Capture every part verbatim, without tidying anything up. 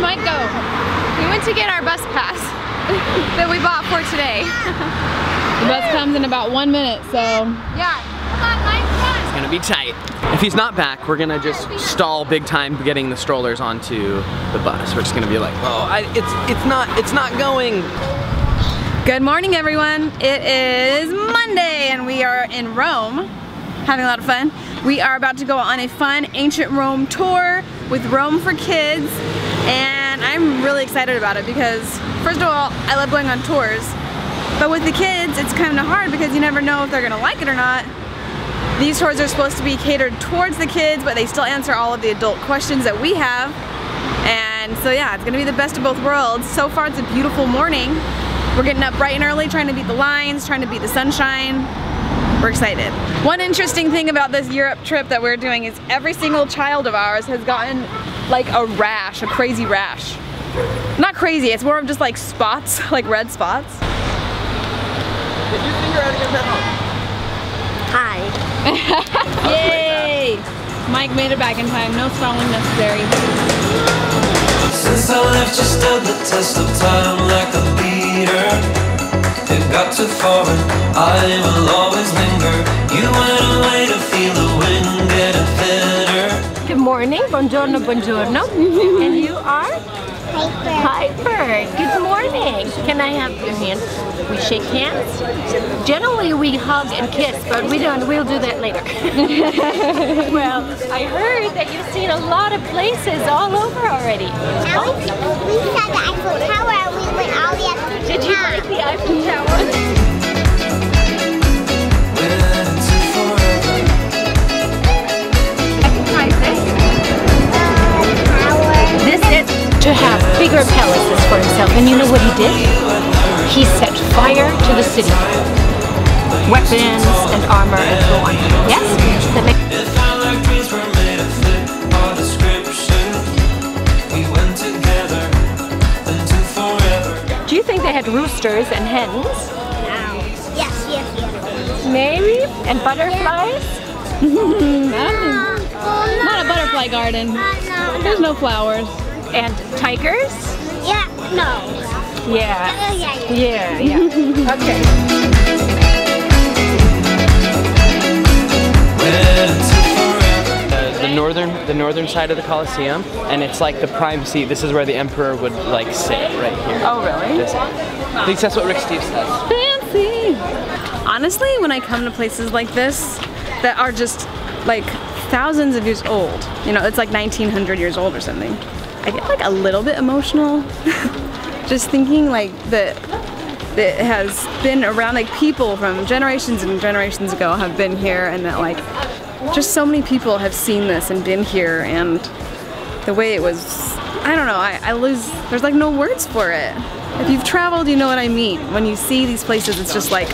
Where'd Mike go? We went to get our bus pass that we bought for today. The bus comes in about one minute, so. Yeah. It's gonna be tight. If he's not back, we're gonna just stall big time getting the strollers onto the bus. We're just gonna be like, oh, I, it's it's not it's not going. Good morning, everyone. It is Monday, and we are in Rome, having a lot of fun. We are about to go on a fun ancient Rome tour with Rome for Kids, and I'm really excited about it because, first of all, I love going on tours, but with the kids, it's kind of hard because you never know if they're gonna like it or not. These tours are supposed to be catered towards the kids, but they still answer all of the adult questions that we have, and so yeah, it's gonna be the best of both worlds. So far, it's a beautiful morning. We're getting up bright and early, trying to beat the lines, trying to beat the sunshine. We're excited. One interesting thing about this Europe trip that we're doing is every single child of ours has gotten like a rash, a crazy rash. Not crazy, it's more of just like spots, like red spots. Did you figure out to get that home? Hi. Yay! Mike made it back in time, no stalling necessary. Since I left, you stood the test of time like a leader. It got too foreign, I will always linger. You went away to feel the wind getting thinner. Good morning, buongiorno, buongiorno. And you are? Piper. Piper, good morning. Can I have your hand? We shake hands. Generally we hug and kiss, but we don't, we'll do that later. Well, I heard that you've seen a lot of places all over already. Now oh. We saw the Eiffel Tower and we went all the way up. Did you like the Eiffel Tower? To have bigger palaces for himself, and you know what he did? He set fire to the city, weapons and armor and so on. Yes? That makes sense. Do you think they had roosters and hens? No. Yes, yes, yes. Maybe? And butterflies? Yes. Not, not a butterfly garden. Uh, no, There's no flowers. And tigers? Yeah, no. Yeah. Uh, yeah, yeah. Yeah, yeah. Okay. Uh, the northern the northern side of the Colosseum, and it's like the prime seat. This is where the emperor would like sit right here. Oh, really? This, at least that's what Rick Steves says. Fancy. Honestly, when I come to places like this that are just like thousands of years old, you know, it's like nineteen hundred years old or something, I get like a little bit emotional just thinking like that it has been around, like people from generations and generations ago have been here, and that like just so many people have seen this and been here, and the way it was, I don't know, I, I lose, there's like no words for it. If you've traveled, you know what I mean. When you see these places, it's just like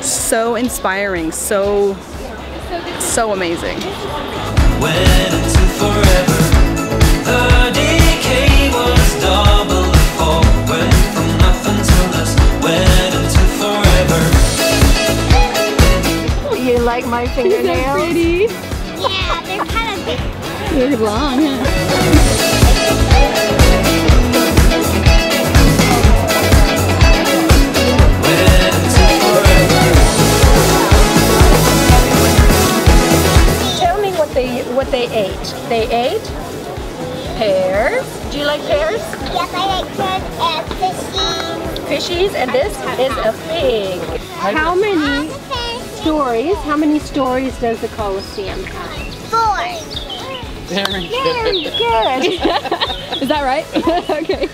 so inspiring, so, so amazing. Went into forever. The decay was double the fall. Went from nothing to this, went into forever. You like my fingernails? They're pretty. Yeah, they're kind of big. They're long, huh? They, what they ate. They ate pears. Do you like pears? Yes, I like pears and fishies. Fishies, and this is a pig. How many stories, how many stories does the Colosseum have? Four. Very good. Very good. Is that right? Okay.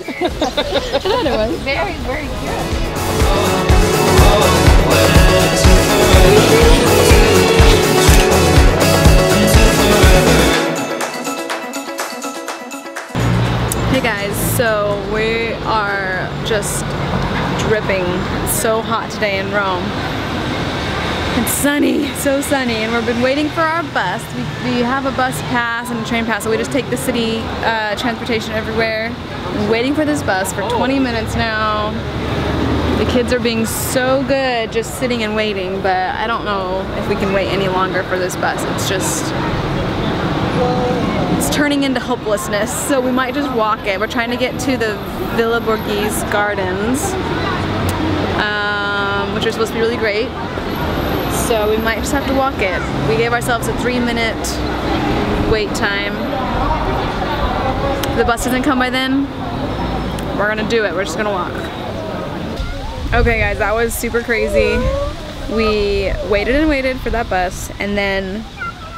Another one. Very, very good. Hey guys, so we are just dripping. It's so hot today in Rome. It's sunny, so sunny, and we've been waiting for our bus. We, we have a bus pass and a train pass, so we just take the city uh, transportation everywhere. We're waiting for this bus for twenty minutes now. The kids are being so good just sitting and waiting, but I don't know if we can wait any longer for this bus. It's just... it's turning into hopelessness, so we might just walk it. We're trying to get to the Villa Borghese Gardens, um, which are supposed to be really great. So we might just have to walk it. We gave ourselves a three minute wait time. If the bus doesn't come by then, we're gonna do it. We're just gonna walk. Okay guys, that was super crazy. We waited and waited for that bus, and then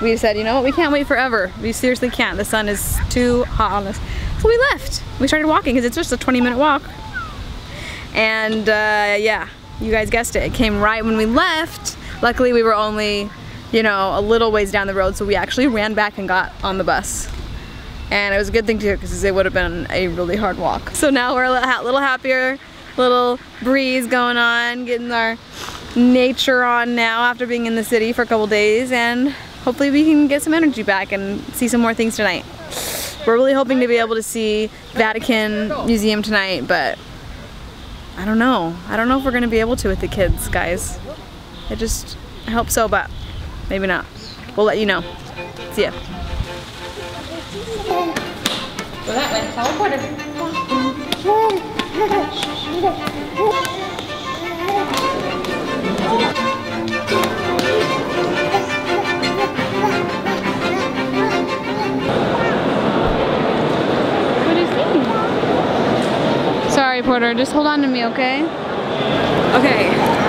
we said, you know what, we can't wait forever. We seriously can't. The sun is too hot on us. So we left. We started walking because it's just a twenty minute walk. And uh, yeah, you guys guessed it. It came right when we left. Luckily we were only, you know, a little ways down the road, so we actually ran back and got on the bus. And it was a good thing to do because it would have been a really hard walk. So now we're a little happier, little breeze going on, getting our nature on now after being in the city for a couple days, and hopefully we can get some energy back and see some more things tonight. We're really hoping to be able to see Vatican Museum tonight, but I don't know. I don't know if we're gonna be able to with the kids, guys. I just, I hope so, but maybe not. We'll let you know. See ya. Well, that went teleported. Sorry, Porter, just hold on to me, okay? Okay,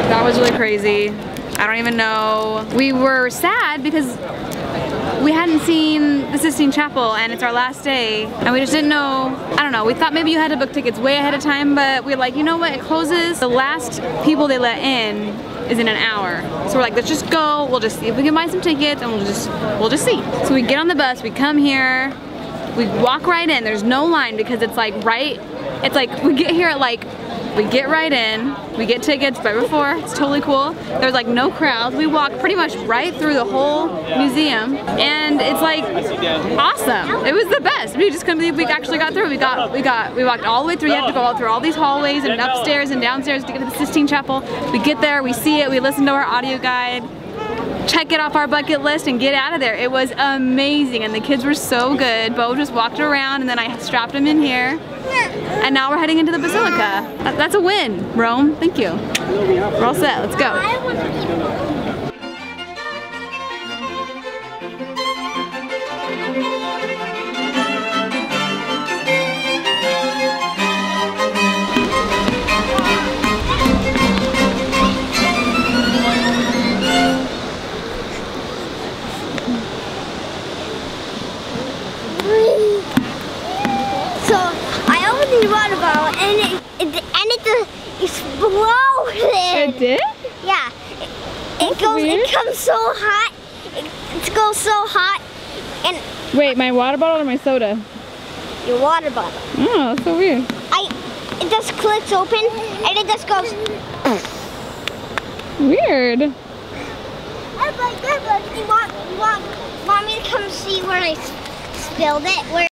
that was really crazy. I don't even know. We were sad because we hadn't seen the Sistine Chapel, and it's our last day, and we just didn't know. I don't know, we thought maybe you had to book tickets way ahead of time, but we were like, you know what, it closes. The last people they let in is in an hour. So we're like, let's just go, we'll just see if we can buy some tickets, and we'll just, we'll just see. So we get on the bus, we come here, we walk right in, there's no line because it's like right, it's like we get here at like, we get right in, we get tickets right before, it's totally cool. There's like no crowds, we walk pretty much right through the whole museum, and it's like awesome. It was the best. We just couldn't believe we actually got through. We got, we got, we walked all the way through. You have to go all through all these hallways and upstairs and downstairs to get to the Sistine Chapel. We get there, we see it, we listen to our audio guide, check it off our bucket list, and get out of there. It was amazing, and the kids were so good. Bo just walked around, and then I strapped him in here, and now we're heading into the Basilica. That's a win, Rome. Thank you. We're all set. Let's go. It did? Yeah. It, it goes. Weird. It comes so hot. It, it goes so hot. And wait, my water bottle or my soda? Your water bottle. Oh, that's so weird. I. It just clicks open and it just goes. Weird. I like that, but you want, you want mommy to come see where I spilled it. Where